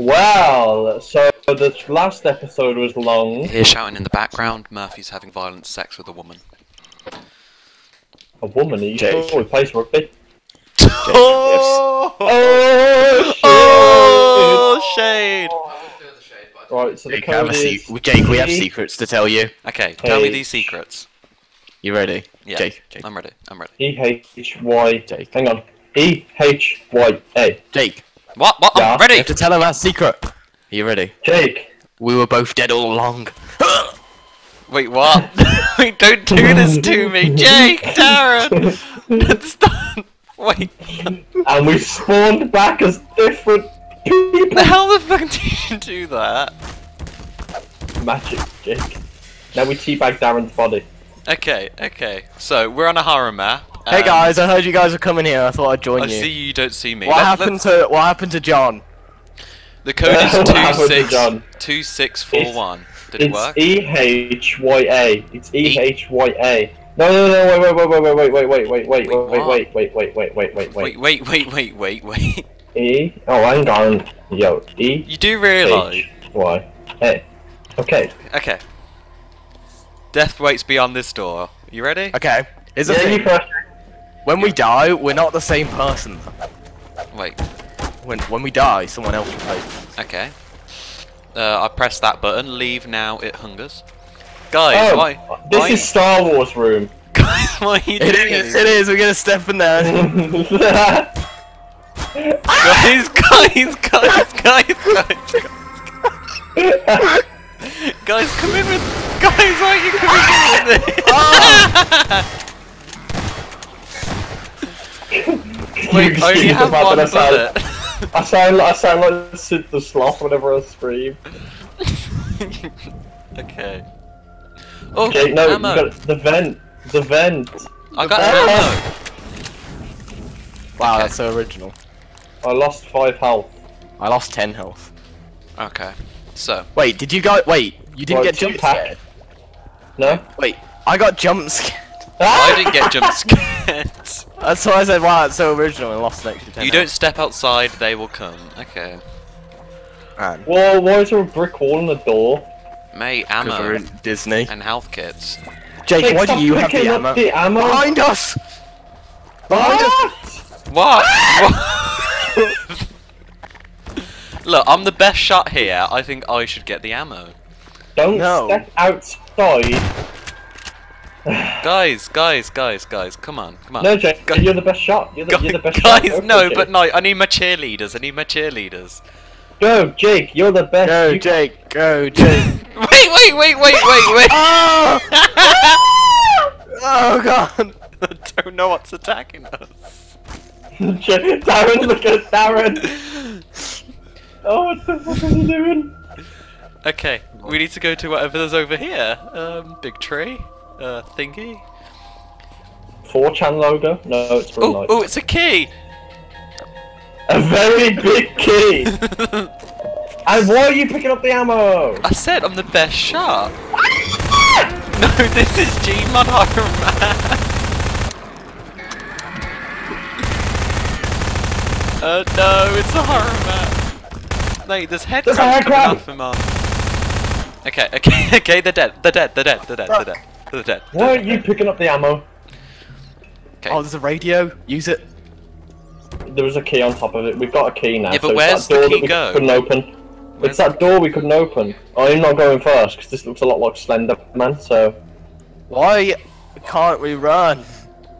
Well, so this last episode was long. Hear shouting in the background, Murphy's having violent sex with a woman. A woman? Are you sure we plays rugby? Oh! Oh! Oh! Shade! Right, so the code is... Jake, we have secrets to tell you. Okay, tell me these secrets. You ready? Yeah. Jake. I'm ready, I'm ready. E-H-Y... Jake. Hang on. E-H-Y-A. Jake. What? Yeah. I'm ready! You have to tell him our secret. Are you ready? Jake. We were both dead all along. Wait, what? Wait, don't do this to me! Jake! Darren! Stop! Wait. And we spawned back as different people! How the fuck did you do that? Magic, Jake. Now we teabag Darren's body. Okay, okay. So, we're on a horror map. Hey guys, I heard you guys were coming here, I thought I'd join you. I see you don't see me. What happened to John? The code is 262641. Did it work? E-H-Y-A. It's E-H-Y-A. No, wait. E? Oh, hang on. Yo, E? You do realise. H-Y-A. Okay. Okay. Death waits beyond this door. You ready? Okay. Is it when we die, we're not the same person. Wait. When we die, someone else replaces us. Okay. I press that button. Leave now. It hungers. Guys, why? This is Star Wars room. Guys, why are you doing this? It is. We're gonna step in there. Guys! Guys, come in with. Guys, why are you coming in with this? Oh. Wait, I only have one bullet. I sound like Sid the Sloth whenever I scream. Okay. Oh, okay, no, ammo. You got the vent. The vent. I got ammo. Wow, okay. That's so original. I lost 5 health. I lost 10 health. Okay. So. Wait, did you guys? Wait, you didn't get jump scared? No. Wait, I got jump scared. I didn't get jump scared. That's why I said, wow, it's so original and lost an extra 10. You don't step outside, they will come. Okay. Well, why is there a brick wall and a door? Mate, ammo. We're in Disney. And health kits. Jake, why do you have the ammo? Behind us! Behind us! What? What? Look, I'm the best shot here. I think I should get the ammo. Don't step outside. Guys, come on. No, Jake, you're the best shot. You're the best shot. Guys, no, but no, I need my cheerleaders. Go, Jake, you're the best. Go, Jake. wait. Oh! Oh, God. I don't know what's attacking us. Darren, look at Darren. Oh, what the fuck are you doing? Okay, we need to go to whatever's over here. Big tree. Thingy? 4chan logo? No, it's really nice. Oh, it's a key! A very big key! And why are you picking up the ammo? I said I'm the best shot! No, this is G-Mon Iron Man! No, it's a horror man! Mate, there's headcrabs coming off him off. Okay, they're dead. Why aren't you picking up the ammo? Okay. Oh, there's a radio. Use it. There was a key on top of it. We've got a key now. Yeah, but so where's the door that we couldn't open. Where's it's that door we couldn't open. I'm not going first because this looks a lot like Slender Man. So why can't we run?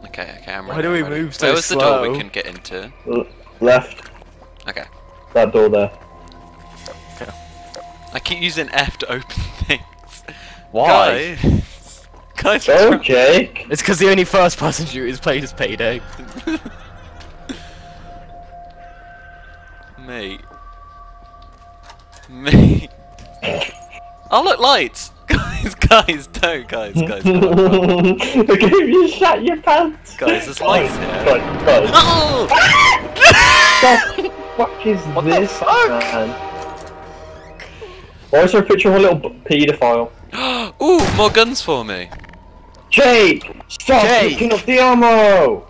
Okay, I'm ready. Why do we move so slow? Where's the door we can get into? Left. Okay. That door there. Okay. I keep using F to open things. Why? Guys. Oh, Jake! It's because the only first person shooter is played as Payday. Mate. Oh, look, lights! Guys, don't. Look at you shut your pants! Guys, there's lights here. Guys. Oh! What the fuck is this? Man? Why is there a picture of a little paedophile? Ooh, more guns for me! Jake! Stop picking up the ammo!